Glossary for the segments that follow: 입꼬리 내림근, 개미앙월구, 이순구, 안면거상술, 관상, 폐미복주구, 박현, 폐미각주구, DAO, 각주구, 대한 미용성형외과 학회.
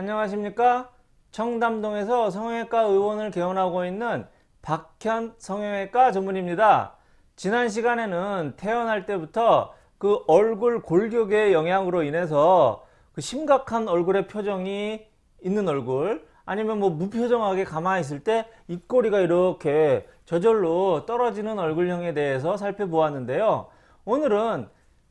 안녕하십니까? 청담동에서 성형외과 의원을 개원하고 있는 박현 성형외과 전문의입니다. 지난 시간에는 태어날 때부터 그 얼굴 골격의 영향으로 인해서 그 심각한 얼굴의 표정이 있는 얼굴, 아니면 뭐 무표정하게 가만히 있을 때 입꼬리가 이렇게 저절로 떨어지는 얼굴형에 대해서 살펴보았는데요. 오늘은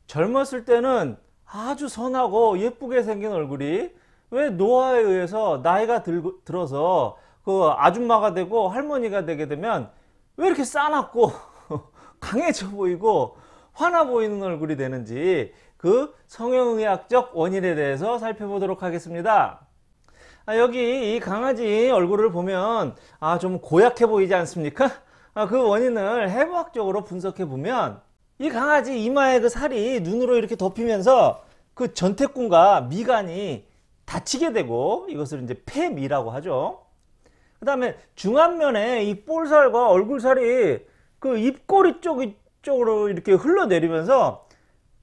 젊었을 때는 아주 선하고 예쁘게 생긴 얼굴이 왜 노화에 의해서 나이가 들어서 그 아줌마가 되고 할머니가 되게 되면 왜 이렇게 싸납고 강해져 보이고 화나 보이는 얼굴이 되는지, 그 성형의학적 원인에 대해서 살펴보도록 하겠습니다. 여기 이 강아지 얼굴을 보면 좀 고약해 보이지 않습니까? 그 원인을 해부학적으로 분석해 보면, 이 강아지 이마에 그 살이 눈으로 이렇게 덮이면서 그 전태궁과 미간이 닫히게 되고, 이것을 이제 폐미라고 하죠. 그 다음에 중안면에 이 볼살과 얼굴살이 그 입꼬리 쪽으로 이렇게 흘러내리면서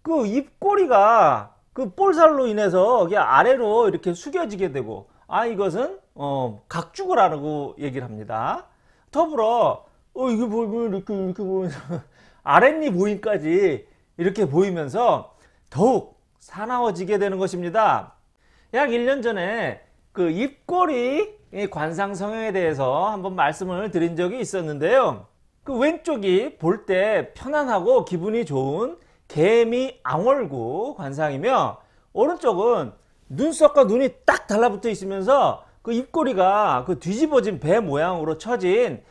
그 입꼬리가 그 볼살로 인해서 아래로 이렇게 숙여지게 되고, 이것은 각주을 하라고 얘기를 합니다. 더불어 이게 보면 이렇게 보면서 아랫니 보인까지 이렇게 보이면서 더욱 사나워지게 되는 것입니다. 약 1년 전에 그 입꼬리 관상 성형에 대해서 한번 말씀을 드린 적이 있었는데요. 그 왼쪽이 볼 때 편안하고 기분이 좋은 개미 앙월구 관상이며, 오른쪽은 눈썹과 눈이 딱 달라붙어 있으면서 그 입꼬리가 그 뒤집어진 배 모양으로 처진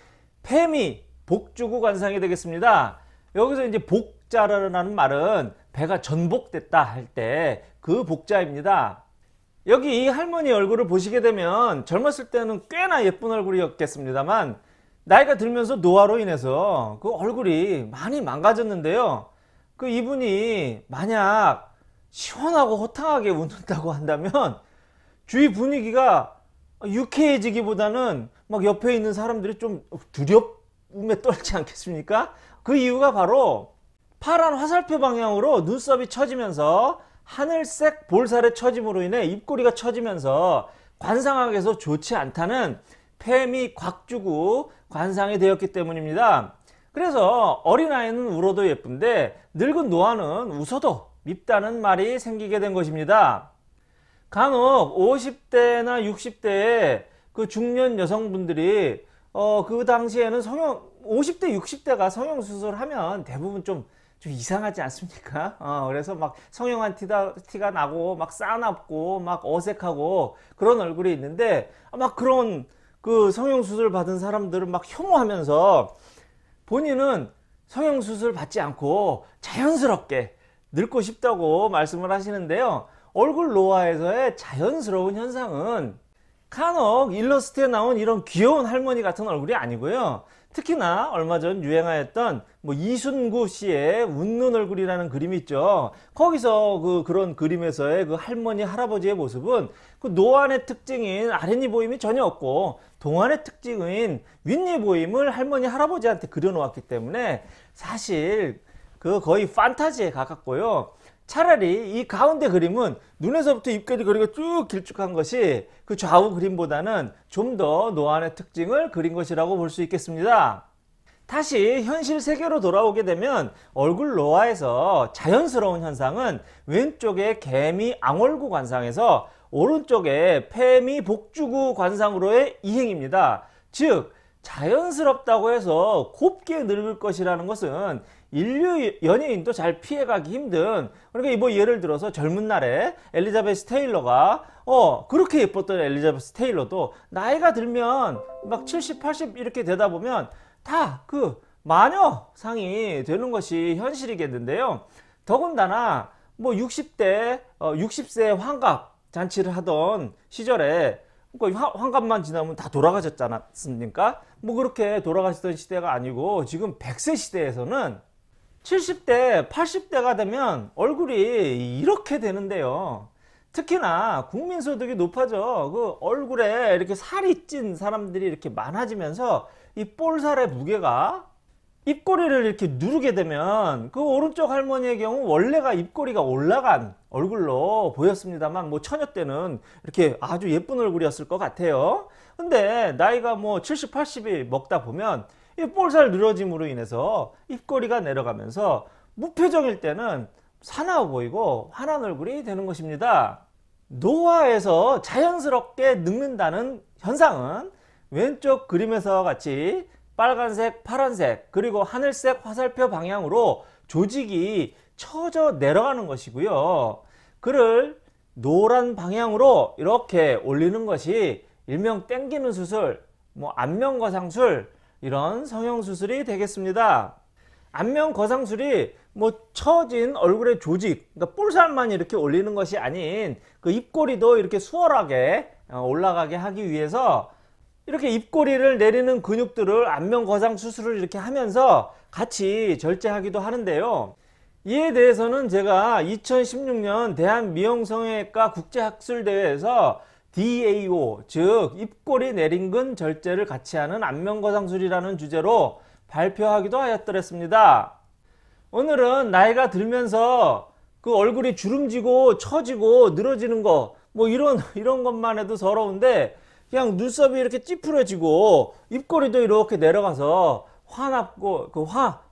폐미 복주구 관상이 되겠습니다. 여기서 이제 복자라는 말은 배가 전복됐다 할 때 그 복자입니다. 여기 이 할머니 얼굴을 보시게 되면 젊었을 때는 꽤나 예쁜 얼굴이었겠습니다만, 나이가 들면서 노화로 인해서 그 얼굴이 많이 망가졌는데요. 그 이분이 만약 시원하고 호탕하게 웃는다고 한다면 주위 분위기가 유쾌해지기보다는 막 옆에 있는 사람들이 좀 두려움에 떨지 않겠습니까? 그 이유가 바로 파란 화살표 방향으로 눈썹이 처지면서 하늘색 볼살의 처짐으로 인해 입꼬리가 처지면서 관상학에서 좋지 않다는 폐미 곽주구 관상이 되었기 때문입니다. 그래서 어린아이는 울어도 예쁜데 늙은 노화는 웃어도 밉다는 말이 생기게 된 것입니다. 간혹 50대나 60대의 그 중년 여성분들이 그 당시에는 50대 60대가 성형수술하면 대부분 좀 이상하지 않습니까? 그래서 막 성형한 티가 나고 막 싸납고 막 어색하고 그런 얼굴이 있는데, 막 그런 그 성형수술 받은 사람들은 막 혐오하면서 본인은 성형수술 받지 않고 자연스럽게 늙고 싶다고 말씀을 하시는데요. 얼굴 노화에서의 자연스러운 현상은 간혹 일러스트에 나온 이런 귀여운 할머니 같은 얼굴이 아니고요. 특히나 얼마 전 유행하였던 이순구 씨의 웃는 얼굴이라는 그림이 있죠. 거기서 그런 그림에서의 그 할머니 할아버지의 모습은 그 노안의 특징인 아랫니 보임이 전혀 없고, 동안의 특징인 윗니 보임을 할머니 할아버지한테 그려놓았기 때문에 사실 그 거의 판타지에 가깝고요. 차라리 이 가운데 그림은 눈에서부터 입까지 거리가 쭉 길쭉한 것이 그 좌우 그림보다는 좀 더 노안의 특징을 그린 것이라고 볼 수 있겠습니다. 다시 현실 세계로 돌아오게 되면 얼굴 노화에서 자연스러운 현상은 왼쪽의 개미 앙월구 관상에서 오른쪽의 폐미 복주구 관상으로의 이행입니다. 즉, 자연스럽다고 해서 곱게 늙을 것이라는 것은 인류 연예인도 잘 피해가기 힘든, 그러니까 뭐 예를 들어서 젊은 날에 엘리자베스 테일러가 그렇게 예뻤던 엘리자베스 테일러도 나이가 들면 막 70, 80 이렇게 되다 보면 다 그 마녀상이 되는 것이 현실이겠는데요. 더군다나 뭐 60세 환갑 잔치를 하던 시절에 환갑만 지나면 다 돌아가셨지 않았습니까? 뭐 그렇게 돌아가시던 시대가 아니고 지금 100세 시대에서는 70대, 80대가 되면 얼굴이 이렇게 되는데요. 특히나 국민소득이 높아져 그 얼굴에 이렇게 살이 찐 사람들이 이렇게 많아지면서 이 볼살의 무게가 입꼬리를 이렇게 누르게 되면 그 오른쪽 할머니의 경우 원래가 입꼬리가 올라간 얼굴로 보였습니다만 뭐 처녀 때는 이렇게 아주 예쁜 얼굴이었을 것 같아요. 근데 나이가 뭐 70, 80이 먹다 보면 이 볼살 늘어짐으로 인해서 입꼬리가 내려가면서 무표정일 때는 사나워 보이고 환한 얼굴이 되는 것입니다. 노화에서 자연스럽게 늙는다는 현상은 왼쪽 그림에서와 같이 빨간색, 파란색, 그리고 하늘색 화살표 방향으로 조직이 처져 내려가는 것이고요. 그를 노란 방향으로 이렇게 올리는 것이 일명 땡기는 수술, 뭐 안면거상술 이런 성형수술이 되겠습니다. 안면거상술이 뭐 처진 얼굴의 조직, 그러니까 볼살만 이렇게 올리는 것이 아닌 그 입꼬리도 이렇게 수월하게 올라가게 하기 위해서 이렇게 입꼬리를 내리는 근육들을 안면거상 수술을 이렇게 하면서 같이 절제하기도 하는데요. 이에 대해서는 제가 2016년 대한미용성형외과 국제학술대회에서 DAO, 즉 입꼬리 내린근 절제를 같이 하는 안면거상술이라는 주제로 발표하기도 하였더랬습니다. 오늘은 나이가 들면서 그 얼굴이 주름지고 처지고 늘어지는 거 뭐 이런 것만 해도 서러운데 그냥 눈썹이 이렇게 찌푸려지고 입꼬리도 이렇게 내려가서 화납고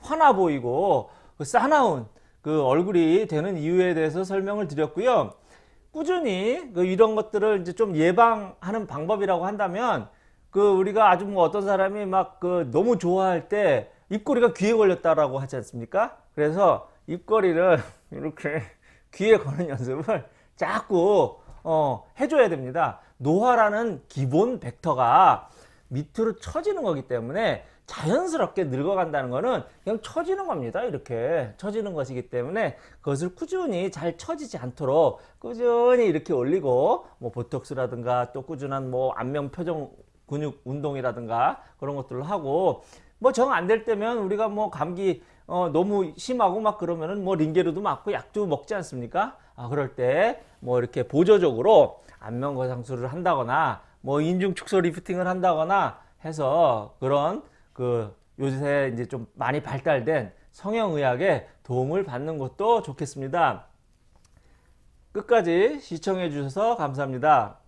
화나 보이고 사나운 그 얼굴이 되는 이유에 대해서 설명을 드렸고요. 꾸준히 이런 것들을 이제 좀 예방하는 방법이라고 한다면 우리가 아주 뭐 어떤 사람이 막 너무 좋아할 때 입꼬리가 귀에 걸렸다라고 하지 않습니까? 그래서 입꼬리를 이렇게 귀에 거는 연습을 자꾸 해줘야 됩니다. 노화라는 기본 벡터가 밑으로 처지는 거기 때문에 자연스럽게 늙어간다는 거는 그냥 처지는 겁니다. 이렇게 처지는 것이기 때문에 그것을 꾸준히 잘 처지지 않도록 꾸준히 이렇게 올리고 뭐 보톡스라든가 또 꾸준한 뭐 안면 표정 근육 운동이라든가 그런 것들을 하고 뭐 정 안 될 때면 우리가 뭐 감기 너무 심하고 막 그러면은 뭐 링게르도 맞고 약도 먹지 않습니까? 아 그럴 때 뭐 이렇게 보조적으로 안면거상술을 한다거나 뭐 인중축소 리프팅을 한다거나 해서 그런 요새 이제 좀 많이 발달된 성형의학의 도움을 받는 것도 좋겠습니다. 끝까지 시청해 주셔서 감사합니다.